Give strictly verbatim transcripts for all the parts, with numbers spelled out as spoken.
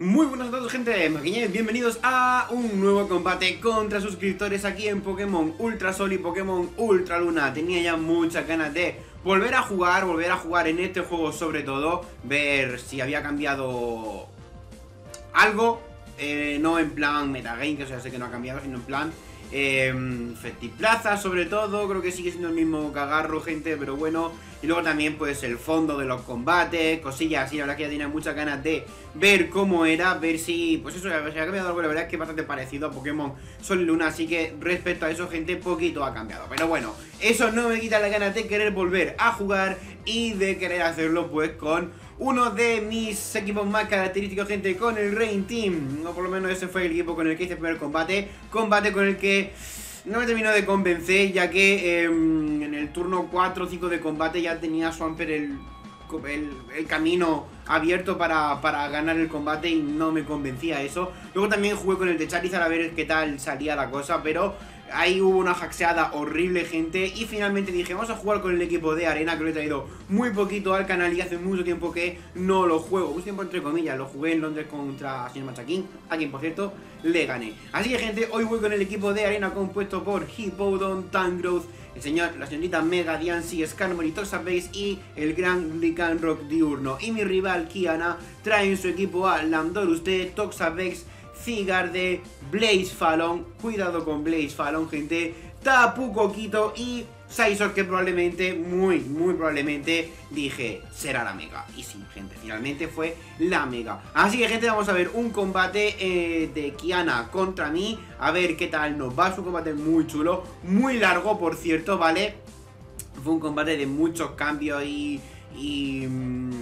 Muy buenas a todos, gente, Machaquín, bienvenidos a un nuevo combate contra suscriptores aquí en Pokémon Ultra Sol y Pokémon Ultra Luna. Tenía ya muchas ganas de volver a jugar, volver a jugar en este juego sobre todo, ver si había cambiado algo, eh, no en plan metagame, que o sea, sé que no ha cambiado, sino en plan eh, Fetiplaza sobre todo, creo que sigue siendo el mismo cagarro, gente, pero bueno. Y luego también pues el fondo de los combates, cosillas así, la verdad que ya tenía muchas ganas de ver cómo era, ver si, pues eso, si ha cambiado algo, la verdad es que es bastante parecido a Pokémon Sol y Luna, así que respecto a eso, gente, poquito ha cambiado. Pero bueno, eso no me quita la ganas de querer volver a jugar y de querer hacerlo pues con uno de mis equipos más característicos, gente, con el Rain Team, o por lo menos ese fue el equipo con el que hice el primer combate, combate con el que no me terminó de convencer, ya que eh, en el turno cuatro o cinco de combate ya tenía Swamper el, el, el camino abierto para, para ganar el combate y no me convencía eso. Luego también jugué con el de Charizard a ver qué tal salía la cosa, pero ahí hubo una haxeada horrible, gente, y finalmente dije, vamos a jugar con el equipo de Arena, que lo he traído muy poquito al canal y hace mucho tiempo que no lo juego, un tiempo entre comillas, lo jugué en Londres contra señor Machaquín, a quien por cierto le gané. Así que, gente, hoy voy con el equipo de Arena compuesto por Hippowdon, Tangrowth, el señor, la señorita Mega Diancie, Skarmory, Toxabase y el gran Lycanroc Diurno. Y mi rival Kiana trae en su equipo a Landorus de Toxapex, Zygarde, Blacephalon, cuidado con Blacephalon, gente, Tapu Koko y Scizor, que probablemente, muy, muy probablemente, dije, será la Mega. Y sí, gente, finalmente fue la Mega. Así que, gente, vamos a ver un combate eh, de Kiana contra mí, a ver qué tal nos va. Es un combate muy chulo, muy largo, por cierto, ¿vale? Fue un combate de muchos cambios y... y mmm,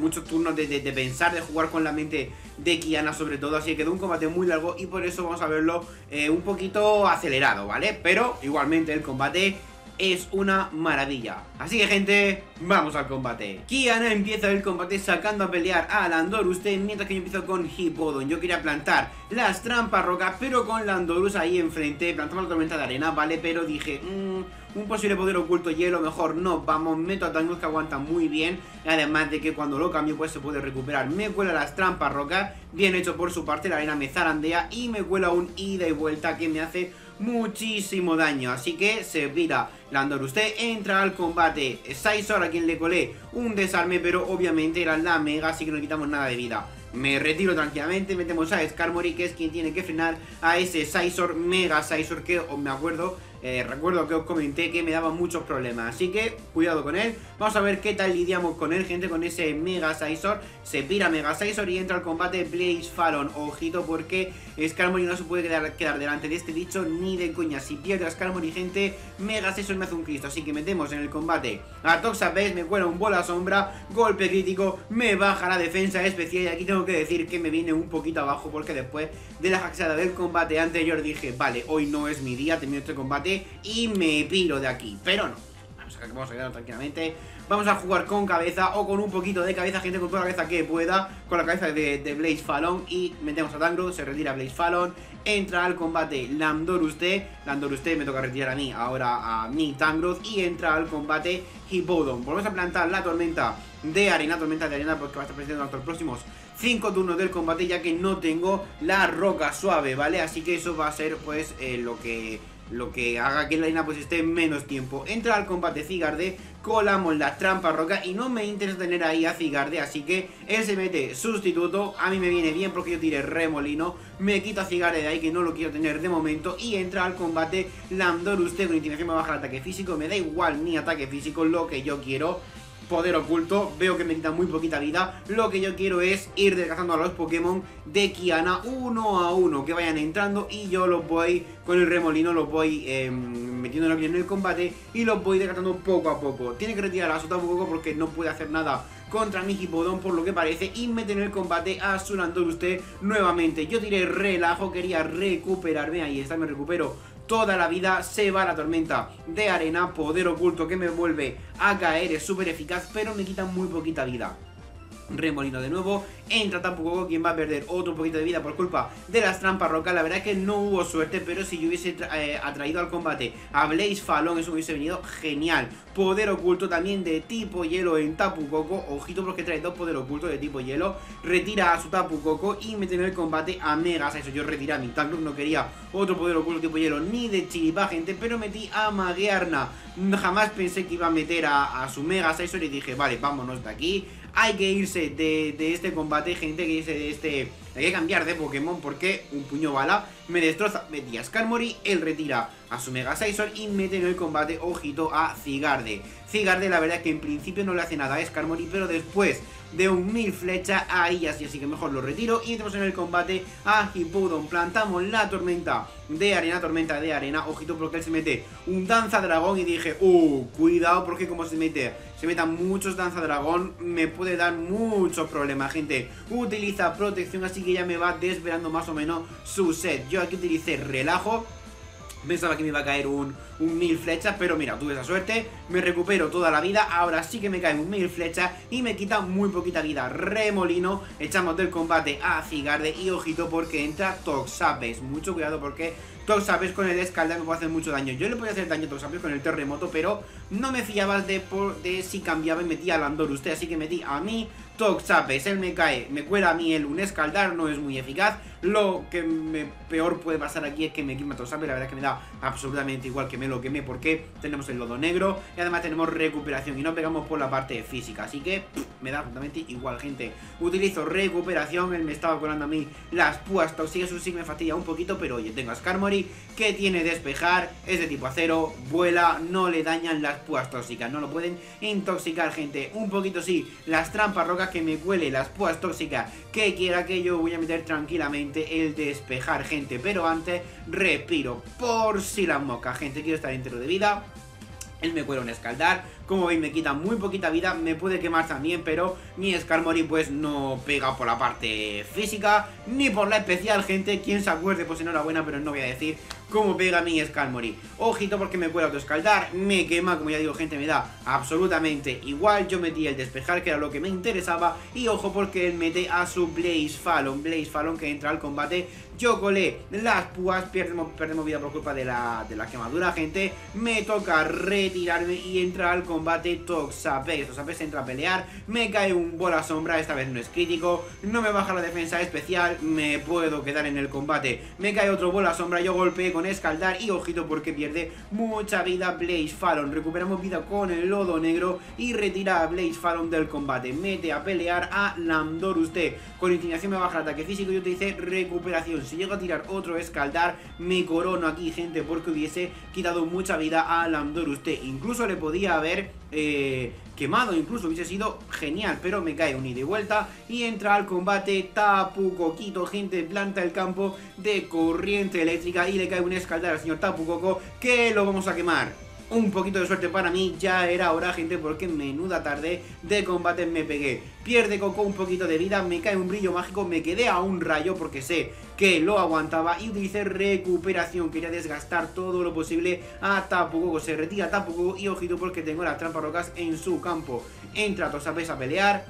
muchos turnos de, de, de pensar, de jugar con la mente de Kiana sobre todo, así que quedó un combate muy largo y por eso vamos a verlo eh, un poquito acelerado, ¿vale? Pero igualmente el combate es una maravilla. Así que, gente, vamos al combate. Kiana empieza el combate sacando a pelear a Landorus, mientras que yo empiezo con Hippowdon. Yo quería plantar las trampas rocas, pero con Landorus ahí enfrente plantamos la tormenta de arena, ¿vale? Pero dije, mmm, un posible poder oculto hielo, mejor no, vamos, meto a Tangrowth, que aguanta muy bien. Además de que cuando lo cambio pues se puede recuperar. Me cuela las trampas rocas, bien hecho por su parte, la arena me zarandea y me cuela un ida y vuelta que me hace muchísimo daño, así que se vira Landorus. Usted entra al combate, Scizor, a quien le colé un desarme, pero obviamente era la Mega, así que no quitamos nada de vida. Me retiro tranquilamente, metemos a Skarmory, que es quien tiene que frenar a ese Scizor, Mega Scizor, que os me acuerdo, eh, recuerdo que os comenté que me daba muchos problemas, así que cuidado con él. Vamos a ver qué tal lidiamos con él, gente, con ese Mega Scizor. Se pira Mega Scizor y entra al combate Blacephalon. Ojito, porque Skarmory no se puede quedar, quedar delante de este bicho ni de coña. Si pierde a Skarmory, gente, Mega Scizor me hace un Cristo, así que metemos en el combate a Toxabase, me cuela un bola sombra, golpe crítico, me baja la defensa especial y aquí tengo que decir que me vine un poquito abajo porque después de la jaxada del combate anterior dije, vale, hoy no es mi día, termino este combate y me piro de aquí, pero no, vamos a, vamos a quedarnos tranquilamente, vamos a jugar con cabeza o con un poquito de cabeza, gente, con toda la cabeza que pueda, con la cabeza de, de Blacephalon, y metemos a Tangrowth, se retira Blacephalon, entra al combate Landorus T, Landorus T me toca retirar a mí, ahora a mí Tangrowth, y entra al combate Hippowdon. Volvemos a plantar la tormenta de arena, tormenta de arena porque va a estar presente durante los próximos cinco turnos del combate, ya que no tengo la roca suave, ¿vale? Así que eso va a ser pues eh, lo que lo que haga que la arena pues esté menos tiempo. Entra al combate Zygarde, colamos las trampas roca y no me interesa tener ahí a Zygarde, así que él se mete sustituto, a mí me viene bien porque yo tiré remolino, me quito a Zygarde de ahí, que no lo quiero tener de momento, y entra al combate Landorus T, con intimidación me baja el ataque físico, me da igual mi ataque físico, lo que yo quiero, poder oculto, veo que me quita muy poquita vida, lo que yo quiero es ir desgastando a los Pokémon de Kiana uno a uno, que vayan entrando y yo los voy, con el remolino los voy eh, metiendo en el combate y los voy desgastando poco a poco. Tiene que retirar a su Tapu Koko porque no puede hacer nada contra mi Hippowdon por lo que parece, y meter en el combate a su Landorus T nuevamente. Yo tiré relajo, quería recuperarme, ahí está, me recupero toda la vida, se va la tormenta de arena, poder oculto que me vuelve a caer, es súper eficaz, pero me quita muy poquita vida. Remolino de nuevo. Entra Tapu Koko, quien va a perder otro poquito de vida por culpa de las trampas rocas. La verdad es que no hubo suerte, pero si yo hubiese eh, atraído al combate a Blacephalon, eso hubiese venido genial. Poder oculto también de tipo hielo en Tapu Koko. Ojito porque trae dos poder ocultos de tipo hielo. Retira a su Tapu Koko y mete en el combate a Mega Scizor. Yo retiré a mi Tangrowth, no quería otro poder oculto tipo hielo ni de chiripa, gente, pero metí a Magearna. Jamás pensé que iba a meter a, a su Mega Scizor y dije, vale, vámonos de aquí. Hay que irse de, de este combate, gente, que dice de este... Hay que cambiar de Pokémon porque un puño bala me destroza. Metí a Skarmory, él retira a su Mega Scizor y mete en el combate, ojito, a Zygarde. Zygarde la verdad es que en principio no le hace nada a Skarmory, pero después de un mil flecha, ahí así, así que mejor lo retiro. Y entramos en el combate a Hippowdon. Plantamos la tormenta de arena, tormenta de arena. Ojito porque él se mete un danza dragón y dije, uh, cuidado porque como se mete, se metan muchos danza dragón, me puede dar muchos problemas, gente. Utiliza protección, así que ya me va desvelando más o menos su set. Yo aquí utilicé relajo. Pensaba que me iba a caer un, un mil flechas, pero mira, tuve esa suerte, me recupero toda la vida. Ahora sí que me caen un mil flechas y me quita muy poquita vida. Remolino, echamos del combate a Zygarde y ojito porque entra Toxapex. Mucho cuidado porque Toxapex con el escaldar me puede hacer mucho daño. Yo le podía hacer daño a Toxapex con el terremoto, pero no me fiaba de, por, de si cambiaba y metía a Landorus. Así que metí a mí Toxapex, él me cae, me cuela a mí él un escaldar, no es muy eficaz. Lo que me peor puede pasar aquí es que me quema Toxapex, la verdad es que me da absolutamente igual que me lo queme porque tenemos el lodo negro y además tenemos recuperación y no pegamos por la parte física, así que pff, me da absolutamente igual, gente. Utilizo recuperación, él me estaba colando a mí las púas tóxicas, eso sí me fastidia un poquito, pero oye, tengo a Skarmory que tiene despejar, es de tipo acero, vuela, no le dañan las púas tóxicas, no lo pueden intoxicar, gente. Un poquito sí, las trampas rocas, que me cuele las púas tóxicas que quiera, que yo voy a meter tranquilamente el despejar, gente, pero antes respiro por si las moscas, gente, quiero estar entero de vida. Él me cuela un escaldar, como veis me quita muy poquita vida, me puede quemar también, pero mi Skarmory pues no pega por la parte física ni por la especial, gente. Quien se acuerde pues enhorabuena, pero no voy a decir cómo pega mi Skarmory. Ojito porque me cuela autoescaldar, me quema, como ya digo, gente, me da absolutamente igual. Yo metí el despejar, que era lo que me interesaba, y ojo porque él mete a su Blacephalon, Blacephalon que entra al combate. Yo colé las púas, perdemos, perdemos vida por culpa de la, de la quemadura, gente. Me toca retirarme y entra al combate combate Toxapex. Toxapex entra a pelear, me cae un bola sombra, esta vez no es crítico, no me baja la defensa especial, me puedo quedar en el combate, me cae otro bola sombra, yo golpeé con escaldar y ojito porque pierde mucha vida Blacephalon. Recuperamos vida con el lodo negro y retira a Blacephalon del combate, mete a pelear a Landorus. T con inclinación me baja el ataque físico, yo utilicé recuperación, si llego a tirar otro escaldar me corono aquí, gente, porque hubiese quitado mucha vida a Landorus. T incluso le podía haber Eh, quemado, incluso hubiese sido genial, pero me cae un ida y vuelta y entra al combate Tapu Coquito, gente. Planta el campo de corriente eléctrica y le cae un escaldar al señor Tapu Koko, que lo vamos a quemar. Un poquito de suerte para mí, ya era hora, gente, porque menuda tarde de combate me pegué. Pierde Coco un poquito de vida, me cae un brillo mágico, me quedé a un rayo porque sé que lo aguantaba y utilicé recuperación, quería desgastar todo lo posible a Tapu Koko. Se retira Tapu Koko y ojito porque tengo las trampas rocas en su campo. Entra Toxapex a pelear,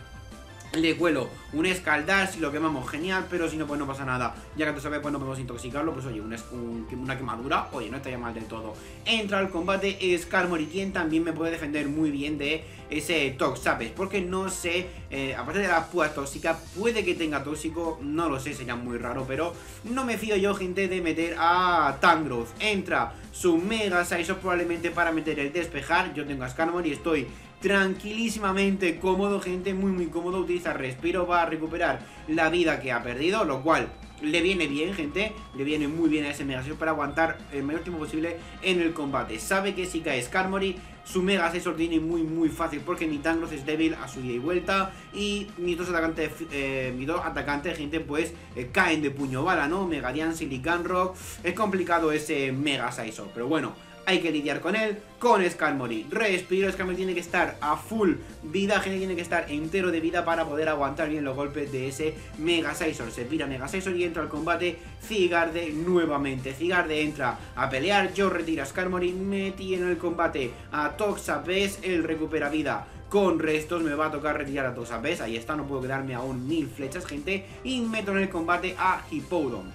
le cuelo un escaldar, si lo quemamos genial, pero si no pues no pasa nada, ya que tú sabes pues no podemos intoxicarlo, pues oye, una, un, una quemadura, oye, no estaría mal del todo. Entra al combate Skarmory, quien también me puede defender muy bien de ese Toxapex, porque no sé, eh, aparte de las púas tóxicas, puede que tenga tóxico, no lo sé, sería muy raro, pero no me fío yo, gente, de meter a Tangrowth. Entra su Mega Scizor probablemente para meter el despejar, yo tengo a Skarmory, estoy tranquilísimamente cómodo, gente, muy muy cómodo. Utiliza respiro, va a recuperar la vida que ha perdido, lo cual le viene bien, gente, le viene muy bien a ese Mega Scizor para aguantar el mayor tiempo posible en el combate. Sabe que si cae Skarmory, su Mega Scizor tiene muy muy fácil, porque mi Tangrowth es débil a su ida y vuelta y mis dos atacantes, eh, mis dos atacantes, gente, pues eh, caen de puño bala, ¿no? Mega Diancie, Lycanroc, es complicado ese Mega Scizor, pero bueno, hay que lidiar con él, con Skarmory. Respiro, Skarmory tiene que estar a full vida, gente, tiene que estar entero de vida para poder aguantar bien los golpes de ese Mega Scizor. Se pira Mega Scizor y entra al combate Zygarde nuevamente. Zygarde entra a pelear, yo retiro a Skarmory, metí en el combate a Toxapex, él recupera vida con restos. Me va a tocar retirar a Toxapex. Ahí está, no puedo quedarme aún mil flechas, gente. Y meto en el combate a Hippowdon.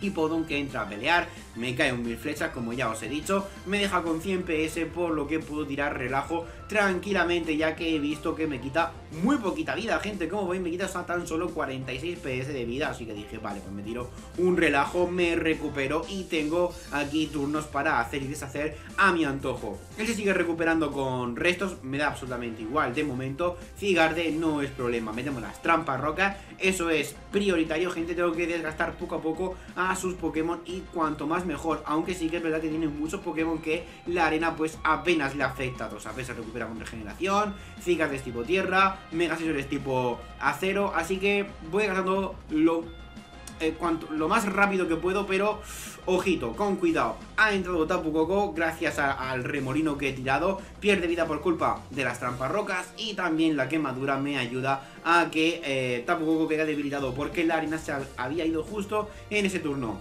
Hippowdon que entra a pelear, me cae un mil flechas como ya os he dicho, me deja con cien P S por lo que puedo tirar relajo tranquilamente ya que he visto que me quita muy poquita vida, gente. Como veis me quita hasta tan solo cuarenta y seis P S de vida, así que dije vale, pues me tiro un relajo, me recupero y tengo aquí turnos para hacer y deshacer a mi antojo. Él se sigue recuperando con restos, me da absolutamente igual de momento. Zygarde no es problema, metemos las trampas rocas, eso es prioritario, gente. Tengo que desgastar poco a poco a A sus Pokémon y cuanto más mejor, aunque sí que es verdad que tienen muchos Pokémon que la arena pues apenas le afecta. Toxapex se recupera con regeneración, Zygarde es tipo tierra, Mega Scizor es tipo acero, así que voy gastando lo, eh, cuanto, lo más rápido que puedo, pero ojito, con cuidado. Ha entrado Tapu Koko gracias a, al remolino que he tirado, pierde vida por culpa de las trampas rocas y también la quemadura me ayuda a que eh, Tapu Koko quede debilitado porque la arena se había ido justo en ese turno.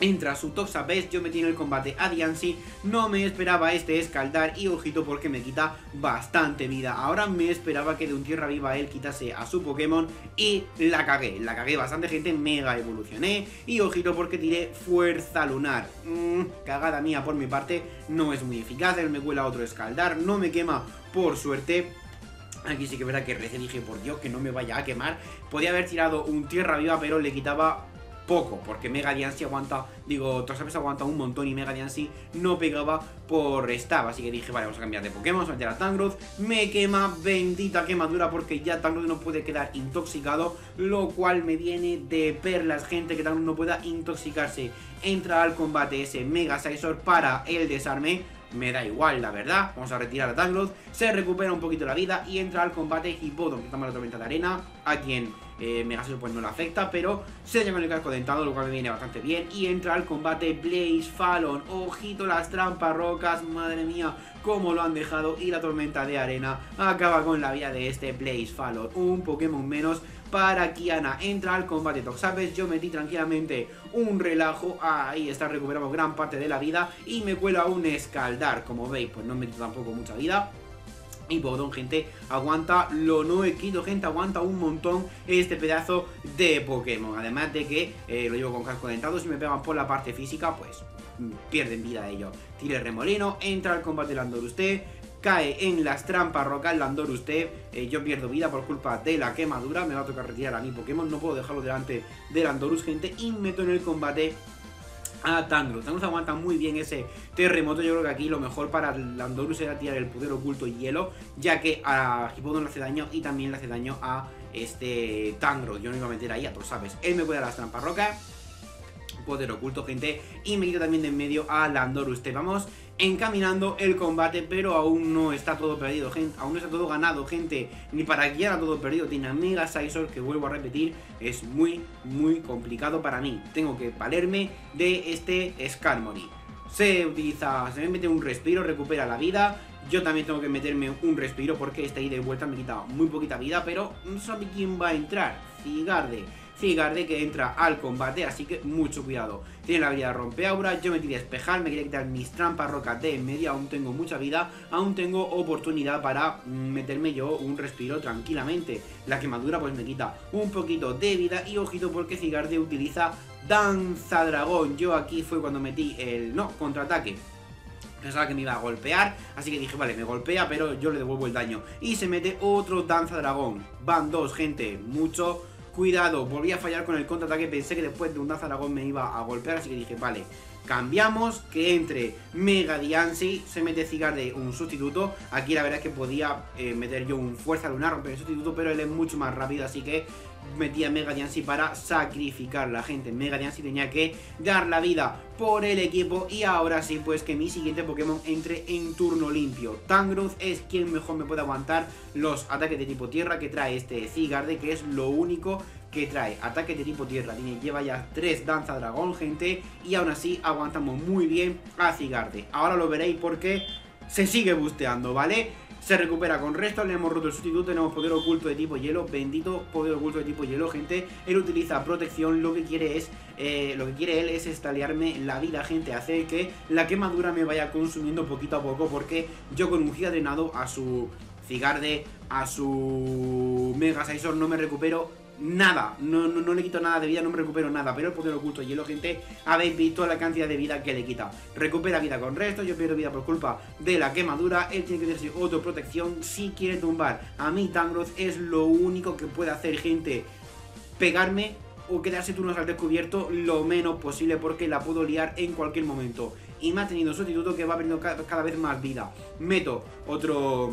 Entra su Toxapex, yo metí en el combate a Diancie, no me esperaba este escaldar y ojito porque me quita bastante vida. Ahora me esperaba que de un tierra viva él quitase a su Pokémon y la cagué, la cagué bastante, gente. Mega evolucioné y ojito porque tiré fuerza lunar. Mm, cagada mía por mi parte, no es muy eficaz, él me cuela otro escaldar, no me quema por suerte. Aquí sí que es verdad que recé, dije por Dios que no me vaya a quemar. Podía haber tirado un tierra viva pero le quitaba poco, porque Mega Diancie aguanta, digo, Toxapex aguanta un montón y Mega Diancie no pegaba por estaba, así que dije, vale, vamos a cambiar de Pokémon, vamos a meter a Tangrowth, me quema, bendita quemadura, porque ya Tangrowth no puede quedar intoxicado, lo cual me viene de perlas, gente, que Tangrowth no pueda intoxicarse. Entra al combate ese Mega Scizor para el desarme, me da igual, la verdad. Vamos a retirar a Tangrowth, se recupera un poquito la vida y entra al combate Hippowdon, que está en la tormenta de arena, a quien eh, Mega Scizor pues no le afecta, pero se lleva el casco dentado, lo cual me viene bastante bien. Y entra al combate Blacephalon, ojito las trampas rocas, madre mía, cómo lo han dejado. Y la tormenta de arena acaba con la vida de este Blacephalon, un Pokémon menos para Kiana. Entra al combate Toxapex, yo metí tranquilamente un relajo, ahí está, recuperamos gran parte de la vida y me cuela un escaldar, como veis pues no me quito tampoco mucha vida. Hippowdon, gente, aguanta lo no he quito, gente, aguanta un montón este pedazo de Pokémon, además de que eh, lo llevo con casco dentado, si me pegan por la parte física pues pierden vida ellos. Tire remolino, entra al combate Landorus, cae en las trampas rocas Landorus, eh, yo pierdo vida por culpa de la quemadura, me va a tocar retirar a mi Pokémon, no puedo dejarlo delante de Landorus, gente, y meto en el combate a Tangrowth. Tangrowth aguanta muy bien ese terremoto, yo creo que aquí lo mejor para Landorus era tirar el poder oculto y hielo, ya que a Hippowdon le hace daño y también le hace daño a este Tangrowth. Yo no iba a meter ahí a Toxapex, él me cuida las trampas rocas, poder oculto, gente, y me quito también de en medio a Landorus. Te vamos encaminando el combate, pero aún no está todo perdido, gente, aún no está todo ganado, gente, ni para Kiana todo perdido. Tiene a Mega Scizor, que vuelvo a repetir, es muy, muy complicado para mí. Tengo que valerme de este Skarmory. Se utiliza, se me mete un respiro, recupera la vida. Yo también tengo que meterme un respiro porque esta ida y vuelta me quita muy poquita vida, pero no sabe quién va a entrar. Zygarde. Zygarde que entra al combate, así que mucho cuidado. Tiene la habilidad rompeaura, yo me quería despejar, me quería quitar mis trampas rocas de en medio, aún tengo mucha vida, aún tengo oportunidad para meterme yo un respiro tranquilamente. La quemadura pues me quita un poquito de vida y ojito porque Zygarde utiliza Danza Dragón. Yo aquí fue cuando metí el no, contraataque. Pensaba que me iba a golpear, así que dije, vale, me golpea, pero yo le devuelvo el daño. Y se mete otro Danza Dragón. Van dos, gente, mucho cuidado. Volví a fallar con el contraataque, pensé que después de un Danza Dragón me iba a golpear, así que dije, vale, cambiamos, que entre Mega Diancie, se mete Zygarde un sustituto. Aquí la verdad es que podía eh, meter yo un Fuerza Lunar, romper el sustituto, pero él es mucho más rápido, así que metí a Mega Diancie para sacrificar la gente. Mega Diancie tenía que dar la vida por el equipo. Y ahora sí, pues que mi siguiente Pokémon entre en turno limpio. Tangrowth es quien mejor me puede aguantar los ataques de tipo tierra que trae este Zygarde, que es lo único que trae, ataque de tipo tierra. Tiene, lleva ya tres Danza Dragón, gente, y aún así aguantamos muy bien a Zygarde. Ahora lo veréis porque se sigue busteando, ¿vale? Se recupera con restos, le hemos roto el sustituto, tenemos poder oculto de tipo hielo, bendito poder oculto de tipo hielo, gente. Él utiliza protección, lo que quiere es, eh, lo que quiere él es estalearme la vida, gente, hacer que la quemadura me vaya consumiendo poquito a poco, porque yo con un giga drenado a su Zygarde, a su Mega Scizor no me recupero nada, no, no, no le quito nada de vida, no me recupero nada, pero el Pokémon Oculto Hielo, gente, habéis visto la cantidad de vida que le quita. Recupera vida con resto, yo pierdo vida por culpa de la quemadura, él tiene que tener autoprotección si quiere tumbar a mi Tangrowth, es lo único que puede hacer, gente, pegarme o quedarse turnos al descubierto lo menos posible porque la puedo liar en cualquier momento. Y me ha tenido un sustituto que va perdiendo cada vez más vida. Meto otro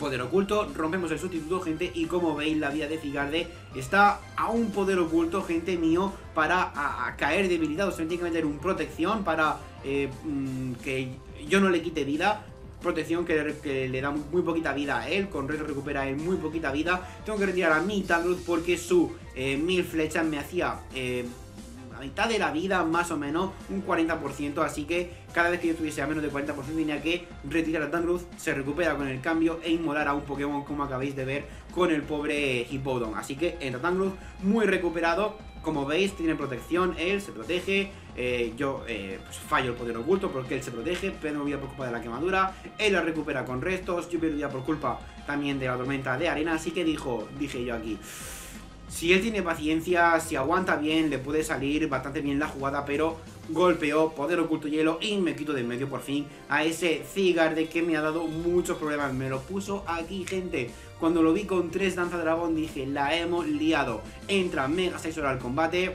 poder oculto, rompemos el sustituto, gente, y como veis la vida de Zygarde está a un poder oculto, gente mío, para a, a caer debilitado. Se me tiene que meter un protección para eh, que yo no le quite vida. Protección que, que le da muy, muy poquita vida a él, con reto recupera a él muy poquita vida. Tengo que retirar a mi Tangrowth porque su eh, mil flechas me hacía eh, la mitad de la vida, más o menos, un cuarenta por ciento, así que cada vez que yo estuviese a menos de cuarenta por ciento tenía que retirar a Tangrowth, se recupera con el cambio e inmolar a un Pokémon como acabáis de ver con el pobre Hippowdon. Así que entra Tangrowth muy recuperado, como veis tiene protección, él se protege. Eh, yo eh, pues fallo el poder oculto porque él se protege, pero vida por culpa de la quemadura, él la recupera con restos, yo pierdo vida por culpa también de la tormenta de arena, así que dijo, dije yo aquí, si él tiene paciencia, si aguanta bien, le puede salir bastante bien la jugada, pero golpeó, poder oculto hielo y me quito de en medio por fin a ese Zygarde que me ha dado muchos problemas, me lo puso aquí, gente. Cuando lo vi con tres danza dragón dije, la hemos liado. Entra Mega Scizor al combate,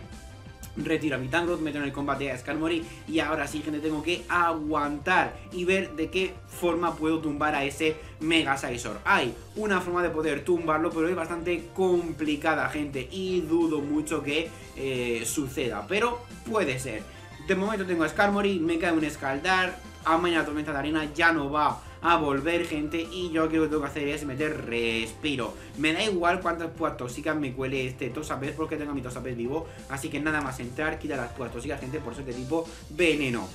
retiro a mi Tangrowth, meto en el combate a Skarmory y ahora sí, gente, tengo que aguantar y ver de qué forma puedo tumbar a ese Mega Scizor. Hay una forma de poder tumbarlo, pero es bastante complicada, gente, y dudo mucho que eh, suceda, pero puede ser. De momento tengo a Skarmory, me cae un escaldar, amaña la tormenta de arena, ya no va a volver, gente, y yo creo que lo que tengo que hacer es meter respiro. Me da igual cuántas púas tóxicas me cuele este Toxapex porque tengo a mi Toxapex vivo, así que nada más entrar, quitar las púas tóxicas, gente, por ser de tipo veneno.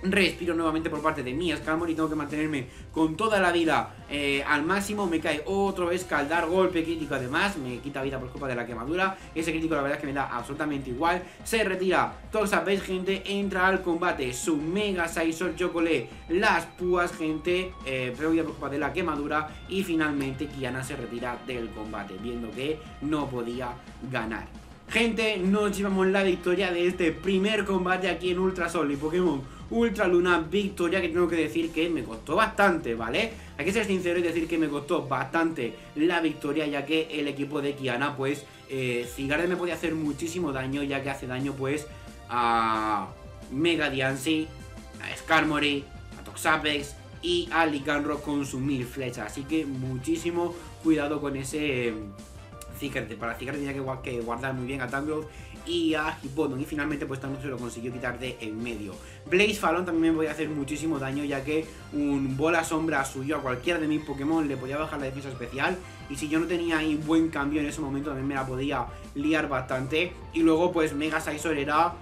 Respiro nuevamente por parte de mi Skarmory, tengo que mantenerme con toda la vida eh, al máximo, me cae otro escaldar, golpe crítico además, me quita vida por culpa de la quemadura, ese crítico la verdad es que me da absolutamente igual, se retira Toxapex, gente, entra al combate su Mega Scizor, yo colé las púas, gente, eh, pero vida por culpa de la quemadura y finalmente Kiana se retira del combate, viendo que no podía ganar. Gente, nos llevamos la victoria de este primer combate aquí en Ultra Sol y Pokémon Ultra Luna, victoria que tengo que decir que me costó bastante, ¿vale? Hay que ser sincero y decir que me costó bastante la victoria, ya que el equipo de Kiana, pues, eh, Zygarde me podía hacer muchísimo daño, ya que hace daño, pues, a Mega Diancie, a Skarmory, a Toxapex y a Lycanroc con sus mil flechas, así que muchísimo cuidado con ese... Eh, Zygarde. Para Zygarde tenía que guardar muy bien a Tangrowth y a Hippowdon, y finalmente pues Tangrowth se lo consiguió quitar de en medio. Blacephalon también me podía hacer muchísimo daño, ya que un bola sombra suyo a cualquiera de mis Pokémon le podía bajar la defensa especial, y si yo no tenía ahí buen cambio en ese momento también me la podía liar bastante. Y luego pues Mega Scizor era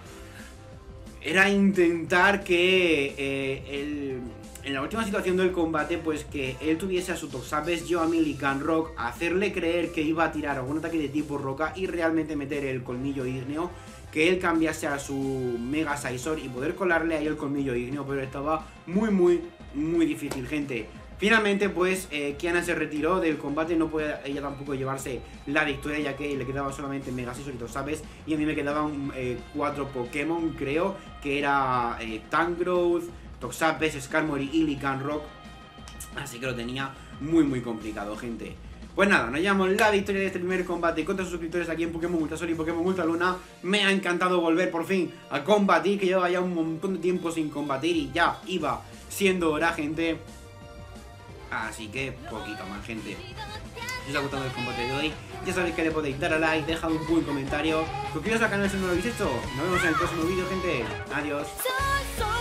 era intentar que eh, el... en la última situación del combate, pues que él tuviese a su Toxapex, yo a mi Lycanroc, hacerle creer que iba a tirar algún ataque de tipo roca y realmente meter el colmillo ígneo, que él cambiase a su Mega Scizor y poder colarle ahí el colmillo ígneo, pero estaba muy, muy, muy difícil, gente. Finalmente, pues, eh, Kiana se retiró del combate, no podía ella tampoco llevarse la victoria, ya que le quedaba solamente Mega Scizor y Toxapex, y a mí me quedaban eh, cuatro Pokémon, creo, que era eh, Tangrowth, Toxapex, Skarmory y Lycanroc, así que lo tenía muy muy complicado, gente. Pues nada, nos llevamos la victoria de este primer combate contra sus suscriptores aquí en Pokémon Ultra Sol y Pokémon Ultra Luna. Me ha encantado volver por fin a combatir, que llevaba ya un montón de tiempo sin combatir y ya iba siendo hora, gente. Así que poquito más, gente. Si os ha gustado el combate de hoy, ya sabéis que le podéis dar a like, dejad un buen comentario, suscribiros al canal si no lo habéis hecho. Nos vemos en el próximo vídeo, gente. Adiós.